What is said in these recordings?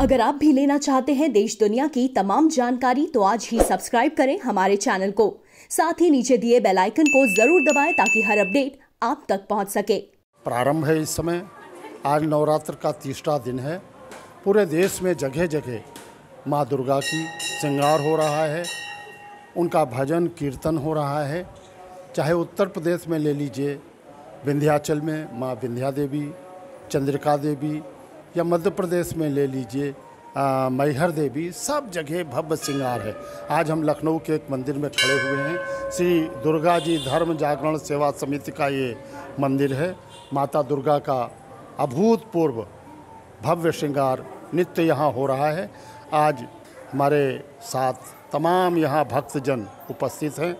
अगर आप भी लेना चाहते हैं देश दुनिया की तमाम जानकारी तो आज ही सब्सक्राइब करें हमारे चैनल को। साथ ही नीचे दिए बेल आइकन को जरूर दबाएं ताकि हर अपडेट आप तक पहुंच सके। प्रारंभ है इस समय, आज नवरात्र का तीसरा दिन है। पूरे देश में जगह जगह माँ दुर्गा की श्रृंगार हो रहा है, उनका भजन कीर्तन हो रहा है। चाहे उत्तर प्रदेश में ले लीजिए, विंध्याचल में माँ विंध्या देवी, चंद्रिका देवी, या मध्य प्रदेश में ले लीजिए मैहर देवी, सब जगह भव्य श्रृंगार है। आज हम लखनऊ के एक मंदिर में खड़े हुए हैं। श्री दुर्गा जी धर्म जागरण सेवा समिति का ये मंदिर है। माता दुर्गा का अभूतपूर्व भव्य श्रृंगार नित्य यहाँ हो रहा है। आज हमारे साथ तमाम यहाँ भक्तजन उपस्थित हैं।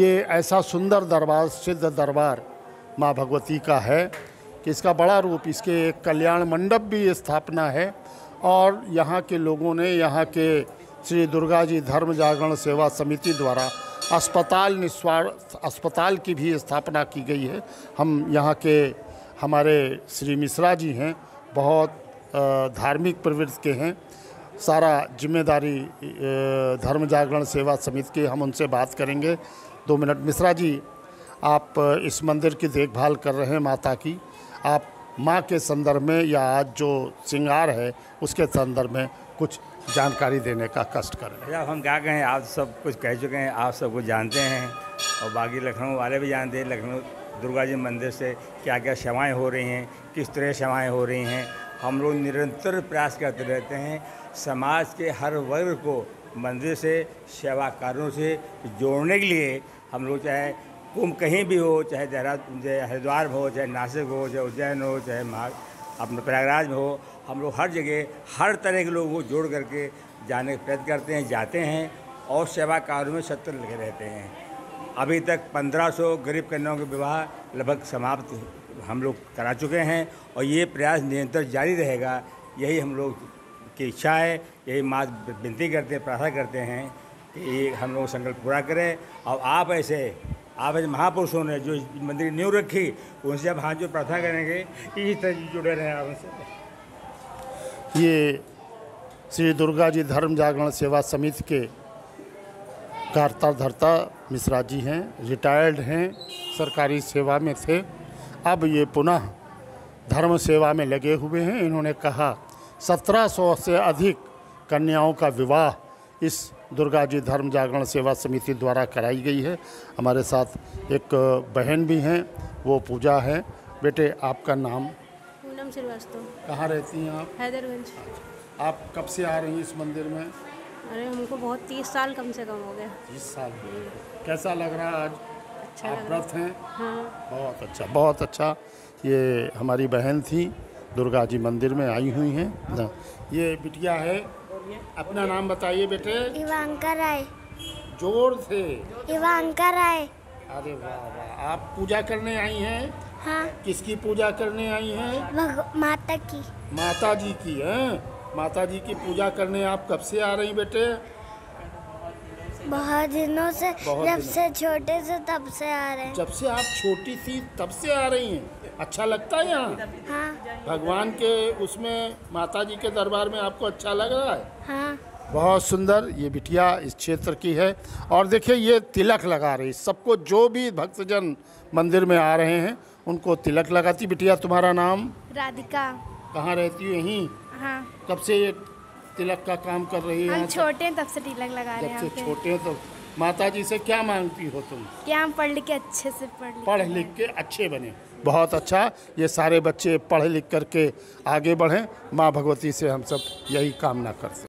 ये ऐसा सुंदर दरबार, सिद्ध दरबार माँ भगवती का है कि इसका बड़ा रूप, इसके एक कल्याण मंडप भी स्थापना है। और यहाँ के लोगों ने, यहाँ के श्री दुर्गा जी धर्म जागरण सेवा समिति द्वारा अस्पताल, निस्वार्थ अस्पताल की भी स्थापना की गई है। हम यहाँ के हमारे श्री मिश्रा जी हैं, बहुत धार्मिक प्रवृत्ति के हैं। सारा जिम्मेदारी धर्म जागरण सेवा समिति की, हम उनसे बात करेंगे। 2 मिनट। मिश्रा जी, आप इस मंदिर की देखभाल कर रहे हैं माता की, आप माँ के संदर्भ में या आज जो श्रृंगार है उसके संदर्भ में कुछ जानकारी देने का कष्ट कर रहे हैं। हम क्या कहें, आप सब कुछ कह चुके हैं, आप सब कुछ जानते हैं और बाकी लखनऊ वाले भी जानते हैं। लखनऊ दुर्गा जी मंदिर से क्या क्या सेवाएँ हो रही हैं, किस तरह सेवाएँ हो रही हैं। हम लोग निरंतर प्रयास करते रहते हैं समाज के हर वर्ग को मंदिर से, सेवा कार्यों से जोड़ने के लिए। हम लोग चाहे कुंभ कहीं भी हो, चाहे देहरादून, चाहे हरिद्वार हो, चाहे नासिक हो, चाहे उज्जैन हो, चाहे अपने प्रयागराज में हो, हम लोग हर जगह हर तरह के लोगों को जोड़ करके जाने का प्रयत्न करते हैं, जाते हैं और सेवा कार्यों में सत्तर लगे रहते हैं। अभी तक 1500 गरीब कन्याओं के विवाह लगभग समाप्त हम लोग करा चुके हैं और ये प्रयास निरंतर जारी रहेगा, यही हम लोग की इच्छा है। यही माँ विनती करते हैं, प्रार्थना करते हैं कि ये हम लोग संकल्प पूरा करें। और आप ऐसे महापुरुषों ने जो मंदिर नींव रखी, उनसे आप हाथ जो प्रार्थना करेंगे इसी तरह जुड़े रहें आप उनसे। ये श्री दुर्गा जी धर्म जागरण सेवा समिति के कर्ता धर्ता मिश्रा जी हैं, रिटायर्ड हैं, सरकारी सेवा में थे, अब ये पुनः धर्म सेवा में लगे हुए हैं। इन्होंने कहा 1700 से अधिक कन्याओं का विवाह इस दुर्गा जी धर्म जागरण सेवा समिति द्वारा कराई गई है। हमारे साथ एक बहन भी हैं, वो पूजा है। बेटे, आपका नाम? पूनम श्रीवास्तव। कहाँ रहती हैं आप? हैदरगंज। आप कब से आ रही हैं इस मंदिर में? अरे हमको बहुत 30 साल कम से कम हो गया। 30 साल। कैसा लग रहा है आज? अच्छा लग रहा है। हाँ। बहुत अच्छा, बहुत अच्छा। ये हमारी बहन थी, दुर्गा जी मंदिर में आई हुई हैं। ये बिटिया है, अपना नाम बताइए बेटे। इवांका राय। जोर से, इवांका राय। अरे वाह वाह, आप पूजा करने आई हैं? हाँ। किसकी पूजा करने आई हैं? माता की। माता जी की है। माता जी की पूजा करने आप कब से आ रही बेटे? बहुत दिनों से, जब से छोटे से तब से आ रहे हैं। जब से आप छोटी थी तब से आ रही हैं। अच्छा लगता है यहाँ? हाँ। भगवान के उसमें, माता जी के दरबार में आपको अच्छा लग रहा है? हाँ। बहुत सुंदर। ये बिटिया इस क्षेत्र की है। और देखिए ये तिलक लगा रही, सबको, जो भी भक्तजन मंदिर में आ रहे हैं उनको तिलक लगाती। बिटिया, तुम्हारा नाम? राधिका। कहाँ रहती हो? यहीं। हाँ। कब से ये तिलक का काम कर रही है? हम छोटे हैं तब से तिलक लगा रहे हैं। जब से छोटे हैं तब। माता जी से क्या मांगती हो तुम? क्या हम पढ़ लिख के अच्छे से पढ़ लिख के अच्छे बने। बहुत अच्छा। ये सारे बच्चे पढ़ लिख करके आगे बढ़ें, माँ भगवती से हम सब यही कामना करते हैं।